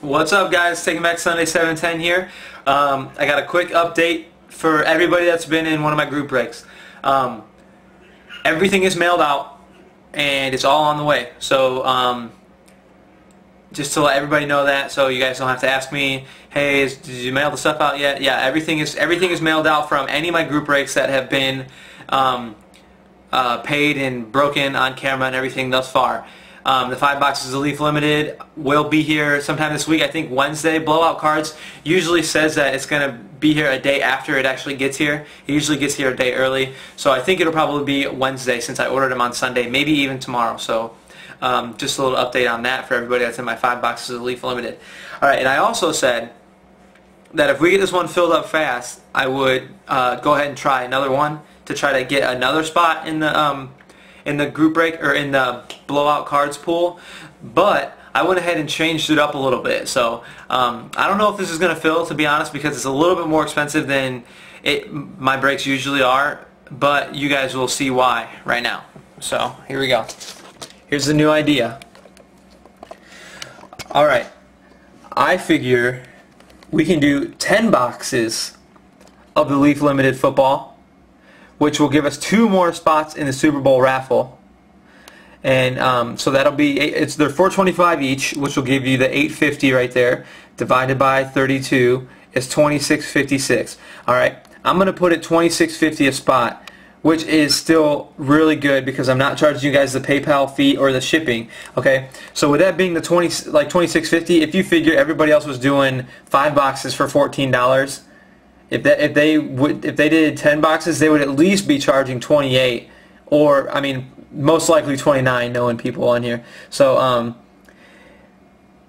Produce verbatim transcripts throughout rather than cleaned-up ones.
What's up, guys? Taking Back Sunday seven ten here. Um, I got a quick update for everybody that's been in one of my group breaks. Um, everything is mailed out, and it's all on the way. So um, just to let everybody know that, so you guys don't have to ask me, hey, is, did you mail the stuff out yet? Yeah, everything is everything is mailed out from any of my group breaks that have been um, uh, paid and broken on camera and everything thus far. Um, the five boxes of Leaf Limited will be here sometime this week, I think Wednesday. Blowout Cards usually says that it's going to be here a day after it actually gets here. It usually gets here a day early. So I think it'll probably be Wednesday since I ordered them on Sunday, maybe even tomorrow. So um, just a little update on that for everybody that's in my five boxes of Leaf Limited. Alright, and I also said that if we get this one filled up fast, I would uh, go ahead and try another one to try to get another spot in the... Um, in the group break or in the blowout cards pool, but I went ahead and changed it up a little bit. So um, I don't know if this is going to fill, to be honest, because it's a little bit more expensive than it my breaks usually are, but you guys will see why right now. So here we go. Here's the new idea. Alright, I figure we can do ten boxes of the Leaf Limited football, which will give us two more spots in the Super Bowl raffle, and um, so that'll be eight, it's they're four twenty-five each, which will give you the eight fifty right there divided by thirty-two is twenty-six fifty-six. All right, I'm gonna put it twenty-six fifty a spot, which is still really good because I'm not charging you guys the PayPal fee or the shipping. Okay, so with that being the twenty like twenty-six fifty, if you figure everybody else was doing five boxes for fourteen dollars. If that if they would if they did ten boxes, they would at least be charging twenty-eight, or I mean most likely twenty-nine, knowing people on here. So um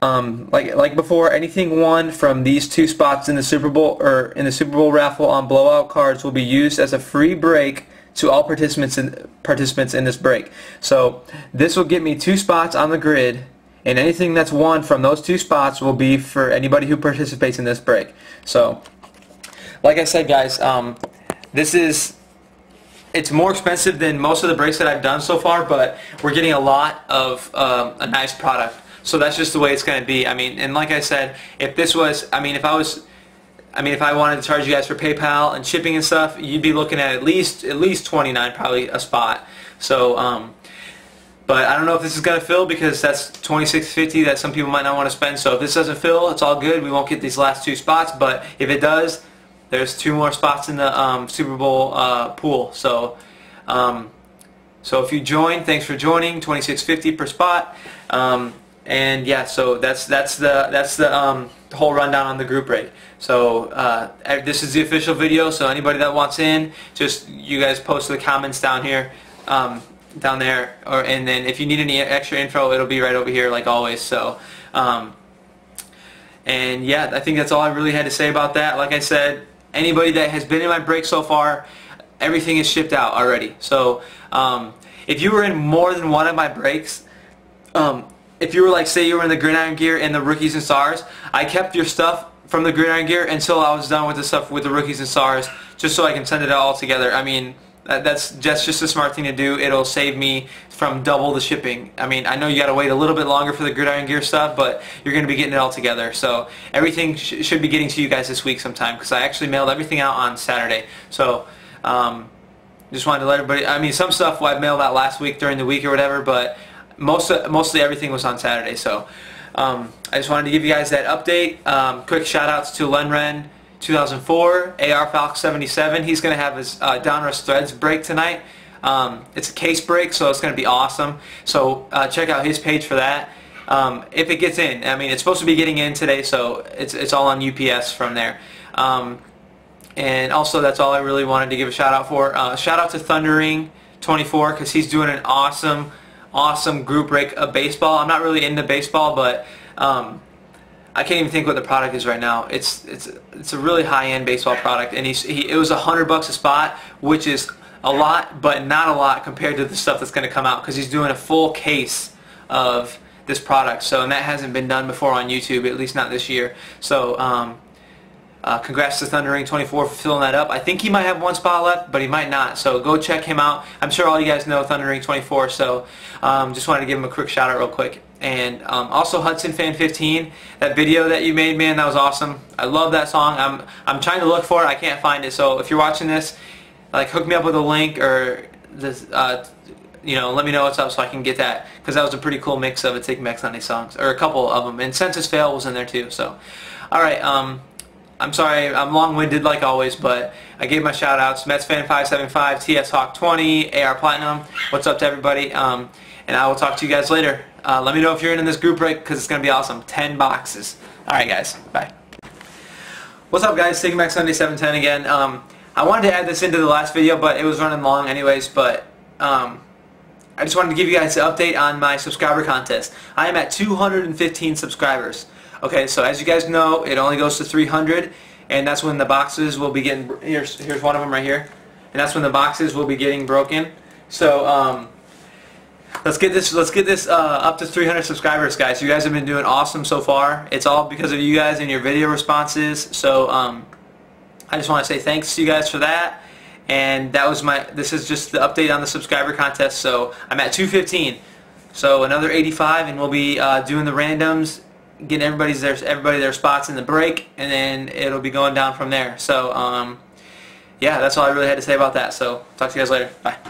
um like like before, anything won from these two spots in the Super Bowl or in the Super Bowl raffle on Blowout Cards will be used as a free break to all participants in participants in this break. So this will get me two spots on the grid, and anything that's won from those two spots will be for anybody who participates in this break. So like I said, guys, um, this is, it's more expensive than most of the breaks that I've done so far, but we're getting a lot of um, a nice product. So that's just the way it's going to be. I mean, and like I said, if this was, I mean, if I was, I mean, if I wanted to charge you guys for PayPal and shipping and stuff, you'd be looking at at least, at least twenty-nine, probably a spot. So, um, but I don't know if this is going to fill because that's twenty-six fifty that some people might not want to spend. So if this doesn't fill, it's all good. We won't get these last two spots, but if it does, there's two more spots in the um, Super Bowl uh, pool. So um, so if you join, thanks for joining, twenty-six fifty per spot. Um, and yeah, so that's that's the that's the um, whole rundown on the group rate. So uh, this is the official video, so anybody that wants in, just you guys post the comments down here, um, down there, or and then if you need any extra info, it'll be right over here like always. So um, and yeah, I think that's all I really had to say about that. Like I said, anybody that has been in my break so far, everything is shipped out already. So um, if you were in more than one of my breaks, um, if you were like, say you were in the Gridiron Gear and the Rookies and Stars, I kept your stuff from the Gridiron Gear until I was done with the stuff with the Rookies and Stars, just so I can send it all together. I mean, that, that's just, just a smart thing to do. It'll save me from double the shipping. I mean, I know you got to wait a little bit longer for the Gridiron Gear stuff, but you're going to be getting it all together. So everything sh should be getting to you guys this week sometime, because I actually mailed everything out on Saturday. So um, just wanted to let everybody, I mean, some stuff I mailed out last week during the week or whatever, but most of, mostly everything was on Saturday. So um, I just wanted to give you guys that update. Um, quick shout outs to Len Ren, two thousand four, A R Falcon seventy-seven. He's going to have his uh, Donruss Threads break tonight. Um, it's a case break, so it's going to be awesome. So uh, check out his page for that. Um, if it gets in, I mean, it's supposed to be getting in today, so it's it's all on U P S from there. Um, and also, that's all I really wanted to give a shout out for. Uh, shout out to Thundering twenty-four because he's doing an awesome, awesome group break of baseball. I'm not really into baseball, but um, I can't even think what the product is right now. It's it's it's a really high-end baseball product, and he's, he it was a hundred bucks a spot, which is a lot, but not a lot compared to the stuff that's going to come out, because he's doing a full case of this product. So, and that hasn't been done before on YouTube, at least not this year. So, um, uh, congrats to Thundering twenty-four for filling that up. I think he might have one spot left, but he might not. So, go check him out. I'm sure all you guys know Thundering twenty-four. So, um, just wanted to give him a quick shout out real quick. And um, also Hudson Fan fifteen, that video that you made, man, that was awesome. I love that song. I'm I'm trying to look for it. I can't find it. So if you're watching this, like, hook me up with a link or this, uh, you know, let me know what's up so I can get that, because that was a pretty cool mix of a Taking Back Sunday songs, or a couple of them. And Senses Fail was in there too. So, all right. Um, I'm sorry, I'm long-winded like always, but I gave my shout-outs. Mets Fan five seventy-five, T S Hawk twenty, A R Platinum. What's up to everybody? Um, and I will talk to you guys later. Uh, let me know if you're in this group break, because it's going to be awesome. Ten boxes. All right, guys. Bye. What's up, guys? Taking Back Sunday seven ten again. Um, I wanted to add this into the last video, but it was running long anyways, but um, I just wanted to give you guys an update on my subscriber contest. I am at two hundred fifteen subscribers. Okay, so as you guys know, it only goes to three hundred, and that's when the boxes will be getting, here's, here's one of them right here, and that's when the boxes will be getting broken. So, um, let's get this, let's get this uh, up to three hundred subscribers, guys. You guys have been doing awesome so far. It's all because of you guys and your video responses, so um, I just want to say thanks to you guys for that, and that was my, this is just the update on the subscriber contest. So, I'm at two fifteen, so another eighty-five, and we'll be uh, doing the randoms, getting everybody's their, everybody their spots in the break, and then it'll be going down from there. So, um, yeah, that's all I really had to say about that. So, talk to you guys later. Bye.